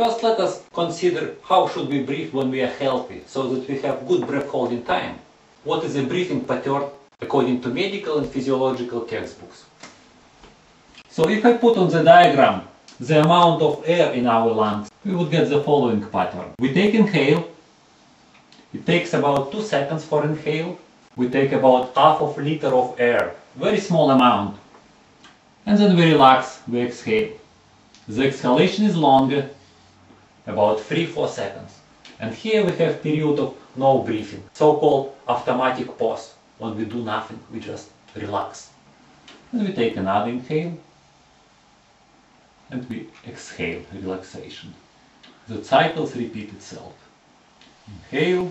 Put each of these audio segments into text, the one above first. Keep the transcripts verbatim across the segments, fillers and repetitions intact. First, let us consider how should we breathe when we are healthy, so that we have good breath holding time. What is a breathing pattern according to medical and physiological textbooks? So if I put on the diagram the amount of air in our lungs, we would get the following pattern. We take inhale, it takes about two seconds for inhale, we take about half of a liter of air, very small amount, and then we relax, we exhale. The exhalation is longer, about three to four seconds. And here we have period of no breathing, so-called automatic pause. When we do nothing, we just relax. And we take another inhale, and we exhale, relaxation. The cycles repeat itself. Inhale,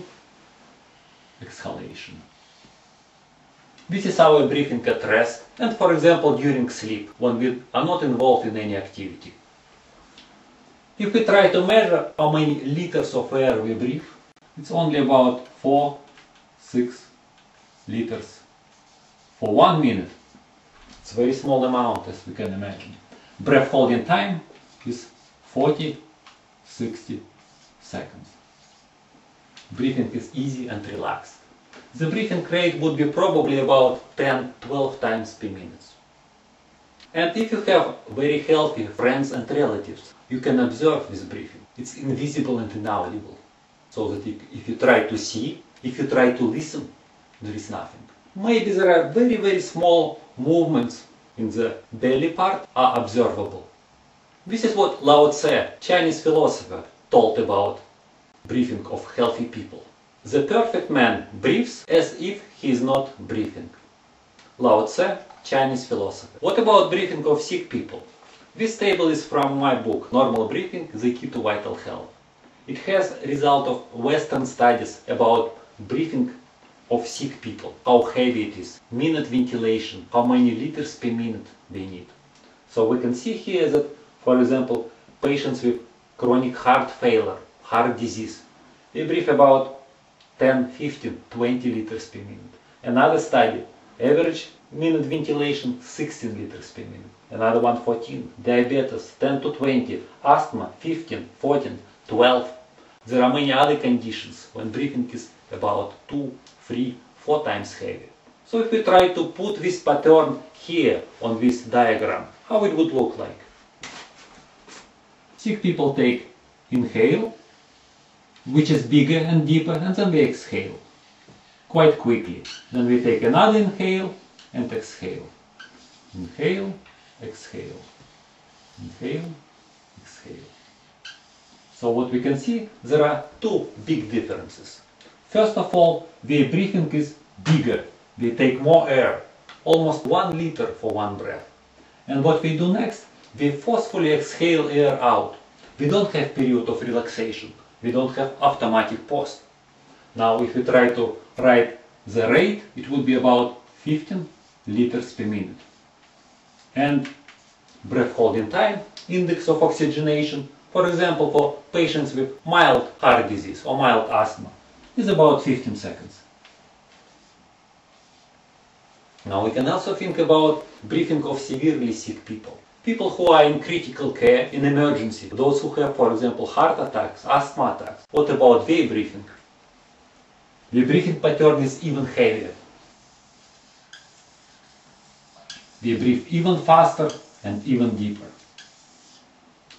exhalation. This is our breathing at rest, and for example during sleep, when we are not involved in any activity. If we try to measure how many liters of air we breathe, it's only about four, six liters for one minute. It's a very small amount, as we can imagine. Breath holding time is forty to sixty seconds. Breathing is easy and relaxed. The breathing rate would be probably about ten to twelve times per minute. And if you have very healthy friends and relatives, you can observe this breathing. It's invisible and inaudible. So that if you try to see, if you try to listen, there is nothing. Maybe there are very, very small movements in the belly part are observable. This is what Lao Tzu, Chinese philosopher, told about breathing of healthy people. The perfect man breathes as if he is not breathing. Lao Tzu, Chinese philosopher. What about breathing of sick people? This table is from my book, Normal Breathing, the Key to Vital Health. It has result of Western studies about breathing of sick people, how heavy it is, minute ventilation, how many liters per minute they need. So we can see here that, for example, patients with chronic heart failure, heart disease, they breathe about ten, fifteen, twenty liters per minute. Another study, average minute ventilation sixteen liters per minute. Another one fourteen, diabetes ten to twenty, asthma fifteen, fourteen, twelve. There are many other conditions when breathing is about two, three, four times heavy. So if we try to put this pattern here on this diagram, how it would look like? Sick people take inhale, which is bigger and deeper, and then we exhale quite quickly. Then we take another inhale and exhale. Inhale, exhale. Inhale, exhale. So what we can see, there are two big differences. First of all, their breathing is bigger. They take more air, almost one liter for one breath. And what we do next, we forcefully exhale air out. We don't have period of relaxation. We don't have automatic pause. Now, if we try to write the rate, it would be about fifteen liters per minute. And breath holding time, index of oxygenation, for example, for patients with mild heart disease or mild asthma, is about fifteen seconds. Now we can also think about breathing of severely sick people. People who are in critical care, in emergency, those who have, for example, heart attacks, asthma attacks. What about their breathing? The breathing pattern is even heavier. They breathe even faster and even deeper.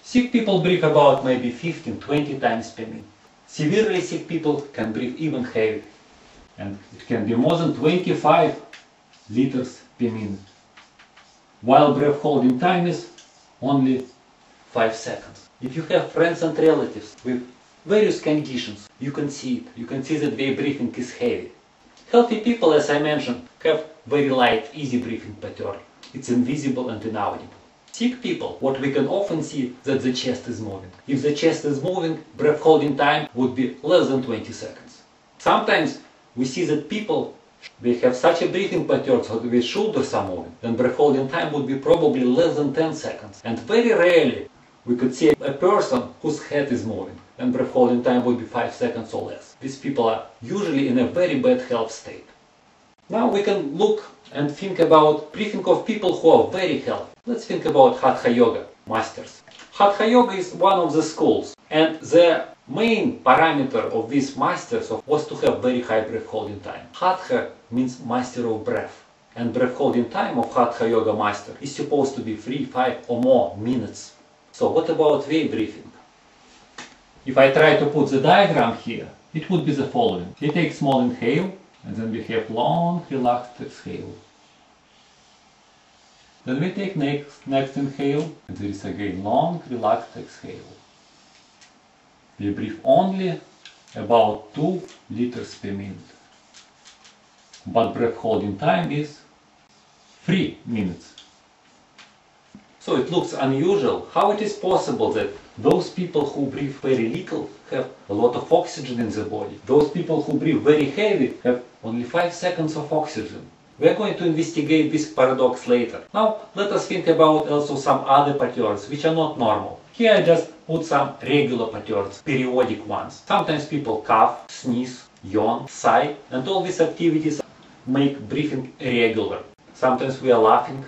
Sick people breathe about maybe fifteen to twenty times per minute. Severely sick people can breathe even heavier, and it can be more than twenty-five liters per minute. While breath holding time is only five seconds. If you have friends and relatives with various conditions, you can see it. You can see that their breathing is heavy. Healthy people, as I mentioned, have very light, easy breathing pattern. It's invisible and inaudible. Sick people, what we can often see, that the chest is moving. If the chest is moving, breath holding time would be less than twenty seconds. Sometimes we see that people, they have such a breathing pattern so that their shoulders are moving, then breath holding time would be probably less than ten seconds. And very rarely we could see a person whose head is moving, and breath holding time would be five seconds or less. These people are usually in a very bad health state. Now we can look and think about breathing of people who are very healthy. Let's think about Hatha Yoga masters. Hatha Yoga is one of the schools, and the main parameter of these masters was to have very high breath holding time. Hatha means master of breath, and breath holding time of Hatha Yoga master is supposed to be three, five or more minutes. So what about way breathing? If I try to put the diagram here, it would be the following. We take small inhale, and then we have long, relaxed exhale. Then we take next, next inhale, and there is again long, relaxed exhale. We breathe only about two liters per minute. But breath holding time is three minutes. So it looks unusual. How it is possible that those people who breathe very little have a lot of oxygen in the body? Those people who breathe very heavy have only five seconds of oxygen. We are going to investigate this paradox later. Now let us think about also some other patterns which are not normal. Here I just put some regular patterns, periodic ones. Sometimes people cough, sneeze, yawn, sigh, and all these activities make breathing irregular. Sometimes we are laughing.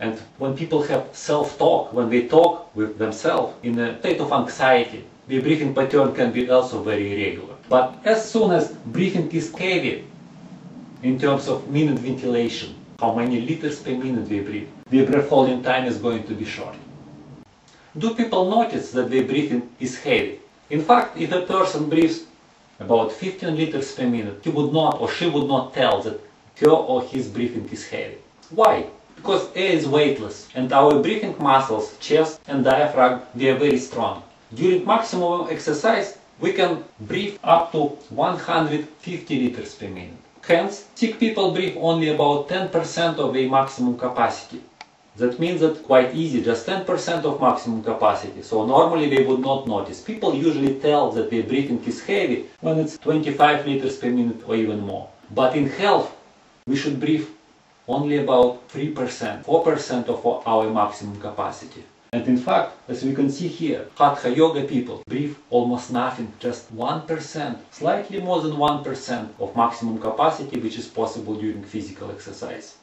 And when people have self-talk, when they talk with themselves in a state of anxiety, the breathing pattern can be also very irregular. But as soon as breathing is heavy, in terms of minute ventilation, how many liters per minute we breathe, the breath holding time is going to be short. Do people notice that their breathing is heavy? In fact, if a person breathes about fifteen liters per minute, he would not or she would not tell that her or his breathing is heavy. Why? Because air is weightless, and our breathing muscles, chest and diaphragm, they are very strong. During maximum exercise, we can breathe up to one hundred fifty liters per minute. Hence, sick people breathe only about ten percent of their maximum capacity. That means that quite easy, just ten percent of maximum capacity. So normally they would not notice. People usually tell that their breathing is heavy when it's twenty-five liters per minute or even more. But in health, we should breathe only about three percent, four percent of our maximum capacity. And in fact, as we can see here, Hatha Yoga people breathe almost nothing, just one percent, slightly more than one percent of maximum capacity, which is possible during physical exercise.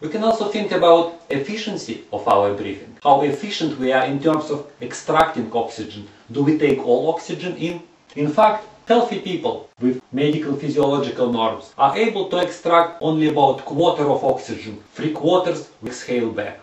We can also think about efficiency of our breathing, how efficient we are in terms of extracting oxygen. Do we take all oxygen in? In fact, healthy people with medical physiological norms are able to extract only about quarter of oxygen, three quarters exhale back.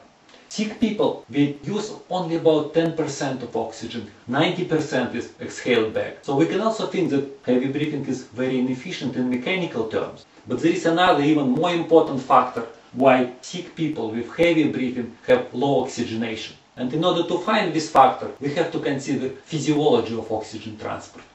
Sick people, we use only about ten percent of oxygen, ninety percent is exhaled back. So we can also think that heavy breathing is very inefficient in mechanical terms. But there is another even more important factor why sick people with heavy breathing have low oxygenation. And in order to find this factor, we have to consider physiology of oxygen transport.